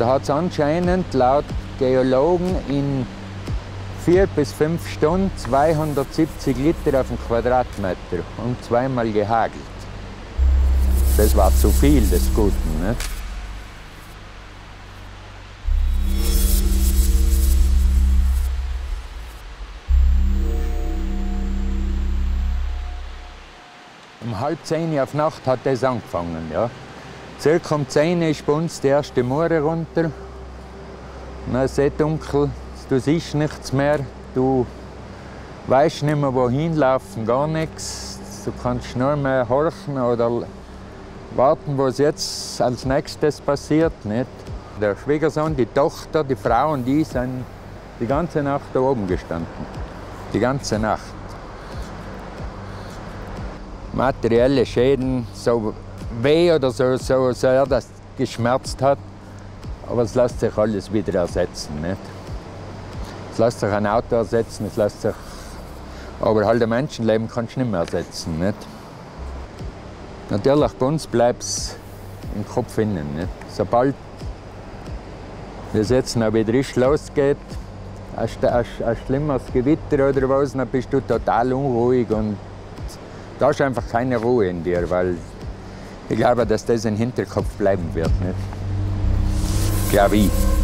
Da hat es anscheinend laut Geologen in 4 bis 5 Stunden 270 Liter auf den Quadratmeter und 2-mal gehagelt. Das war zu viel des Guten, ne? Um 9:30 auf Nacht hat das angefangen, ja. Circa um 10 ist bei uns die erste Mauer runter. Dann ist es dunkel, du siehst nichts mehr, du weißt nicht mehr wohin laufen, gar nichts. Du kannst nur mehr horchen oder warten, was jetzt als nächstes passiert, nicht? Der Schwiegersohn, die Tochter, die Frau und ich sind die ganze Nacht da oben gestanden. Die ganze Nacht. Materielle Schäden, so weh oder so sehr das geschmerzt hat, aber es lässt sich alles wieder ersetzen, nicht? Es lässt sich ein Auto ersetzen, es lässt sich, aber halt ein Menschenleben kannst du nicht mehr ersetzen, nicht? Natürlich, bei uns bleibt es im Kopf innen, nicht? Sobald es jetzt noch wieder richtig losgeht, ein schlimmes Gewitter oder was, dann bist du total unruhig und da ist einfach keine Ruhe in dir, weil ich glaube, dass das im Hinterkopf bleiben wird, nicht? Glaube ich.